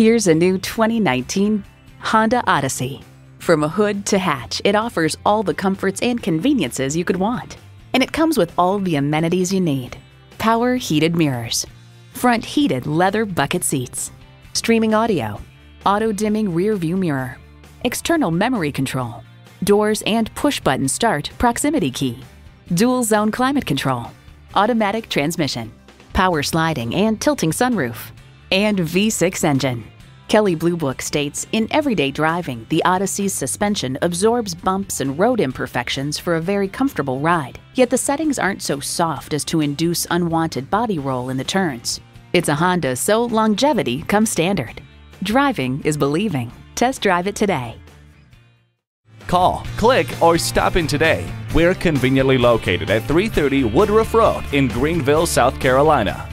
Here's a new 2019 Honda Odyssey. From a hood to hatch, it offers all the comforts and conveniences you could want. And it comes with all the amenities you need. Power heated mirrors, front heated leather bucket seats, streaming audio, auto dimming rear view mirror, external memory control, doors and push button start proximity key, dual zone climate control, automatic transmission, power sliding and tilting sunroof, and V6 engine. Kelly Blue Book states, in everyday driving, the Odyssey's suspension absorbs bumps and road imperfections for a very comfortable ride, yet the settings aren't so soft as to induce unwanted body roll in the turns. It's a Honda, so longevity comes standard. Driving is believing. Test drive it today. Call, click, or stop in today. We're conveniently located at 330 Woodruff Road in Greenville, South Carolina.